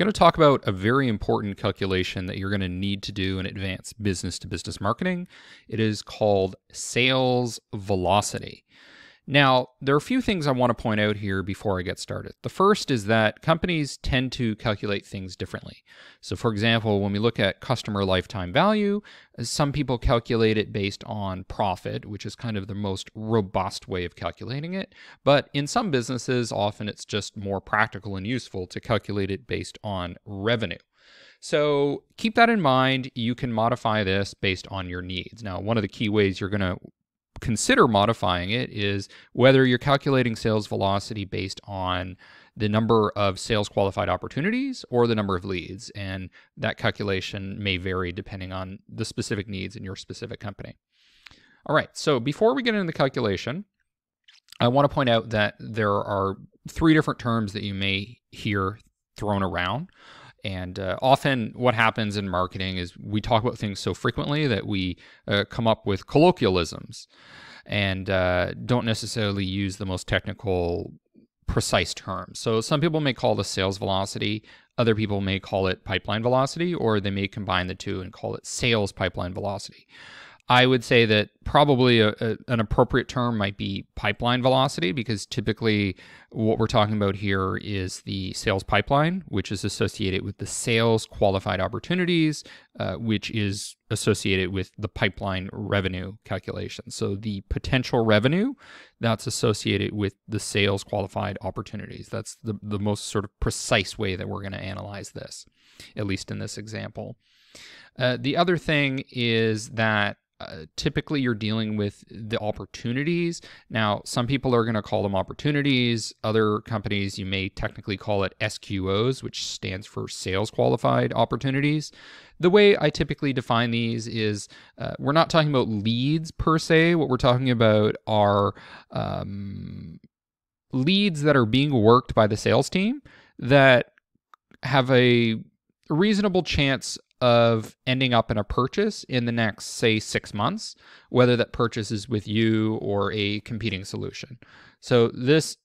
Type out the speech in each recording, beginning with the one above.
I'm going to talk about a very important calculation that you're going to need to do in advanced business-to-business marketing. It is called sales velocity. Now, there are a few things I want to point out here before I get started. The first is that companies tend to calculate things differently. So, for example, when we look at customer lifetime value, some people calculate it based on profit, which is kind of the most robust way of calculating it. But in some businesses, often it's just more practical and useful to calculate it based on revenue. So keep that in mind. You can modify this based on your needs. Now, one of the key ways you're going to consider modifying it is whether you're calculating sales velocity based on the number of sales qualified opportunities or the number of leads. And that calculation may vary depending on the specific needs in your specific company. All right, so before we get into the calculation, I want to point out that there are three different terms that you may hear thrown around. And often what happens in marketing is we talk about things so frequently that we come up with colloquialisms and don't necessarily use the most technical, precise terms. So some people may call this sales velocity. Other people may call it pipeline velocity, or they may combine the two and call it sales pipeline velocity. I would say that probably an appropriate term might be pipeline velocity, because typically what we're talking about here is the sales pipeline, which is associated with the sales qualified opportunities, which is associated with the pipeline revenue calculation. So the potential revenue that's associated with the sales qualified opportunities. That's the most sort of precise way that we're going to analyze this, at least in this example. The other thing is that typically you're dealing with the opportunities. Now, some people are going to call them opportunities. Other companies, you may technically call it SQOs, which stands for sales qualified opportunities. The way I typically define these is we're not talking about leads per se. What we're talking about are leads that are being worked by the sales team that have a reasonable chance of ending up in a purchase in the next, say, 6 months, whether that purchase is with you or a competing solution. So this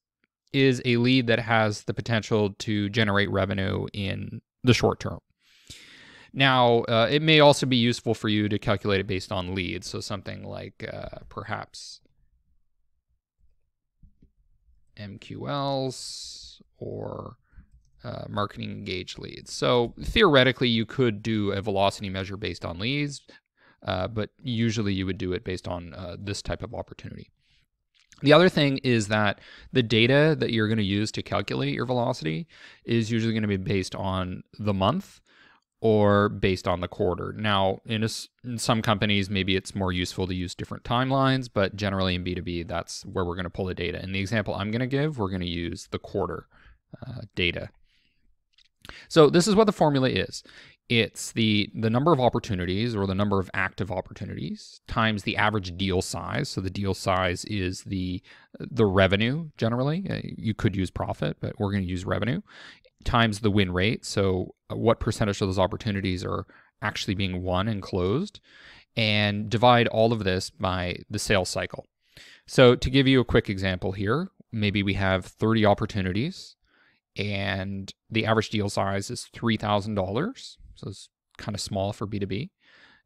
is a lead that has the potential to generate revenue in the short term. Now, it may also be useful for you to calculate it based on leads. So something like perhaps MQLs or marketing engaged leads. So theoretically, you could do a velocity measure based on leads, but usually you would do it based on this type of opportunity. The other thing is that the data that you're going to use to calculate your velocity is usually going to be based on the month or based on the quarter. Now, in some companies, maybe it's more useful to use different timelines, but generally in B2B, that's where we're going to pull the data. In the example I'm going to give, we're going to use the quarter data. So this is what the formula is. It's the number of opportunities, or the number of active opportunities, times the average deal size. So the deal size is the revenue generally. You could use profit, but we're going to use revenue, times the win rate. So what percentage of those opportunities are actually being won and closed, and divide all of this by the sales cycle. So to give you a quick example here, maybe we have 30 opportunities, and the average deal size is $3,000. So it's kind of small for B2B.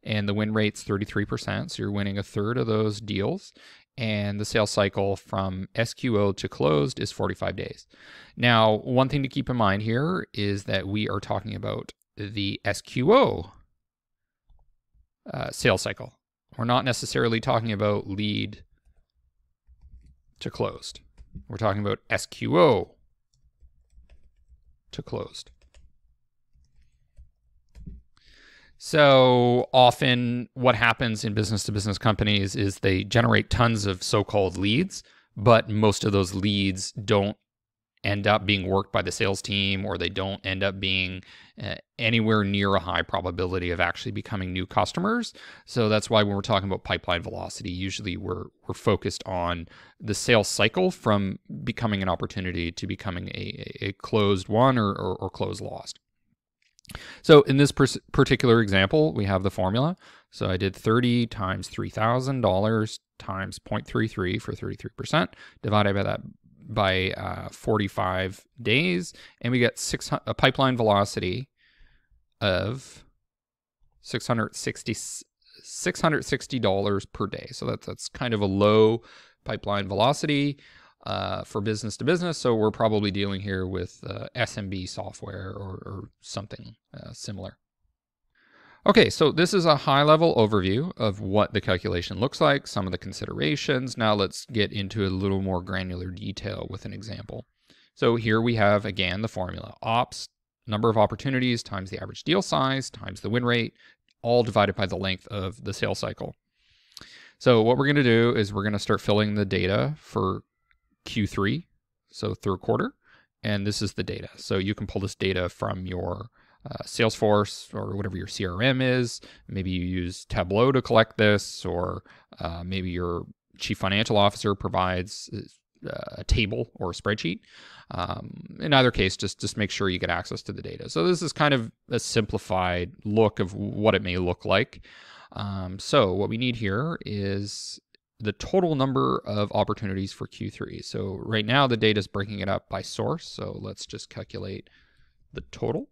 And the win rate's 33%. So you're winning a third of those deals. And the sales cycle from SQO to closed is 45 days. Now, one thing to keep in mind here is that we are talking about the SQO sales cycle. We're not necessarily talking about lead to closed. We're talking about SQO to closed. So often what happens in business-to-business companies is they generate tons of so-called leads, but most of those leads don't end up being worked by the sales team, or they don't end up being anywhere near a high probability of actually becoming new customers. So that's why when we're talking about pipeline velocity, usually we're focused on the sales cycle from becoming an opportunity to becoming a closed one or closed lost. So in this particular example, we have the formula. So I did 30 times $3,000 times 0.33 for 33%, divided by that by 45 days, and we get a pipeline velocity of $660 per day. So that's kind of a low pipeline velocity for business to business. So we're probably dealing here with SMB software or something similar. Okay, so this is a high-level overview of what the calculation looks like, some of the considerations. Now let's get into a little more granular detail with an example. So here we have, again, the formula. Ops, number of opportunities, times the average deal size, times the win rate, all divided by the length of the sales cycle. So what we're going to do is we're going to start filling the data for Q3, so third quarter, and this is the data. So you can pull this data from your Salesforce or whatever your CRM is. Maybe you use Tableau to collect this, or maybe your chief financial officer provides a table or a spreadsheet. In either case, just make sure you get access to the data. So this is kind of a simplified look of what it may look like. So what we need here is the total number of opportunities for Q3. So right now the data is breaking it up by source. So let's just calculate the total.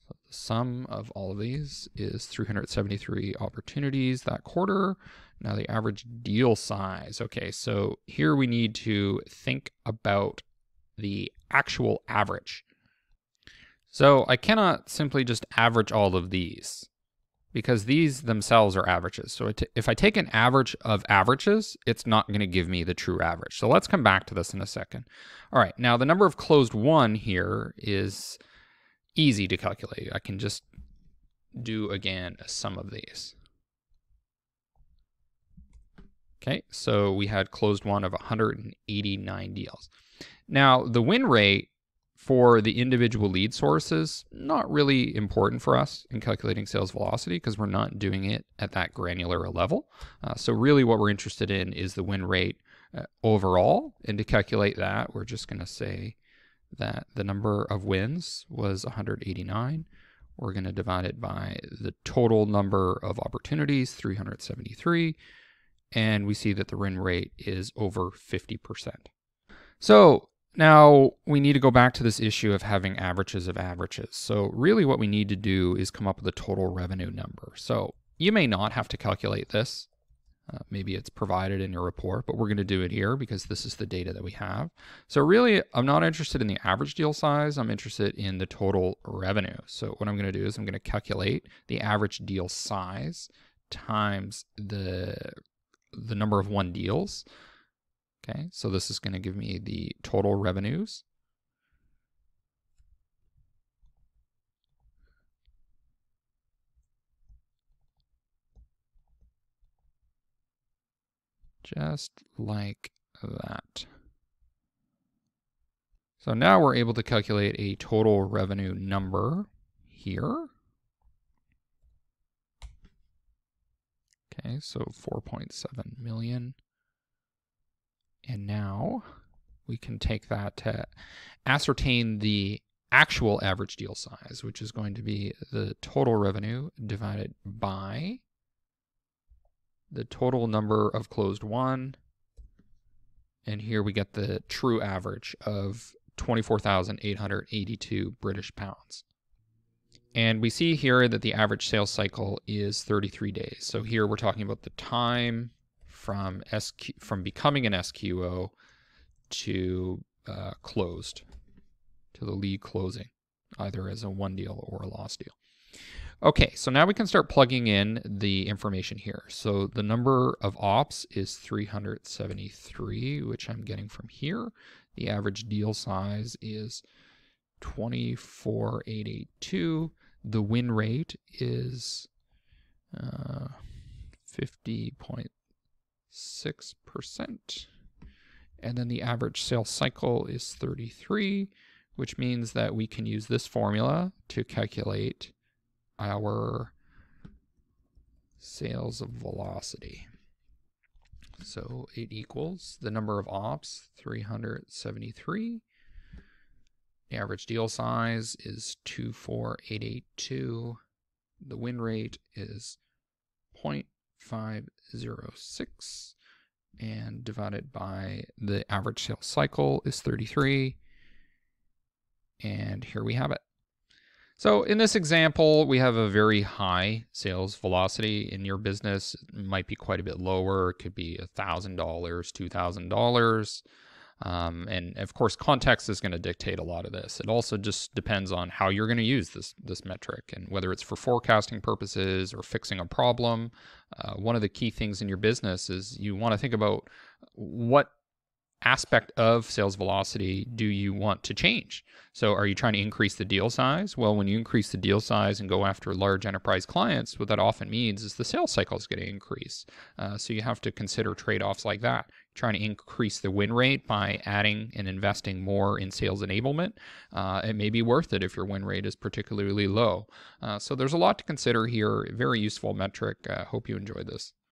So the sum of all of these is 373 opportunities that quarter. Now the average deal size. Okay, so here we need to think about the actual average. So I cannot simply just average all of these, because these themselves are averages. So if I take an average of averages, it's not going to give me the true average. So let's come back to this in a second. All right, now the number of closed one here is easy to calculate. I can just do, again, a sum of these. Okay, so we had closed one of 189 deals. Now, the win rate for the individual lead sources, not really important for us in calculating sales velocity because we're not doing it at that granular level. So really what we're interested in is the win rate overall. And to calculate that, we're just going to say that the number of wins was 189. We're going to divide it by the total number of opportunities, 373. And we see that the win rate is over 50%. So now we need to go back to this issue of having averages of averages. So really what we need to do is come up with a total revenue number. So you may not have to calculate this. Maybe it's provided in your report, but we're going to do it here because this is the data that we have. So really, I'm not interested in the average deal size. I'm interested in the total revenue. So what I'm going to do is I'm going to calculate the average deal size times the number of one deals. Okay, so this is going to give me the total revenues. Just like that. So now we're able to calculate a total revenue number here. Okay, so 4.7 million. And now we can take that to ascertain the actual average deal size, which is going to be the total revenue divided by the total number of closed one. And here we get the true average of 24,882 British pounds. And we see here that the average sales cycle is 33 days. So here we're talking about the time from becoming an SQO to closed, to the lead closing, either as a one deal or a lost deal. Okay, so now we can start plugging in the information here. So the number of ops is 373, which I'm getting from here. The average deal size is 24,882. The win rate is 50.6%. And then the average sales cycle is 33, which means that we can use this formula to calculate our sales velocity. So it equals the number of ops, 373. The average deal size is 24,882. The win rate is 0.506, and divided by the average sales cycle is 33. And here we have it. So in this example, we have a very high sales velocity. In your business, it might be quite a bit lower. It could be $1,000, $2,000. And of course, context is going to dictate a lot of this. It also just depends on how you're going to use this metric and whether it's for forecasting purposes or fixing a problem. One of the key things in your business is you want to think about what aspect of sales velocity do you want to change. So are you trying to increase the deal size? Well, when you increase the deal size and go after large enterprise clients, what that often means is the sales cycle is going to increase. So you have to consider trade-offs like that. Trying to increase the win rate by adding and investing more in sales enablement, it may be worth it if your win rate is particularly low. So there's a lot to consider here. Very useful metric. Hope you enjoyed this.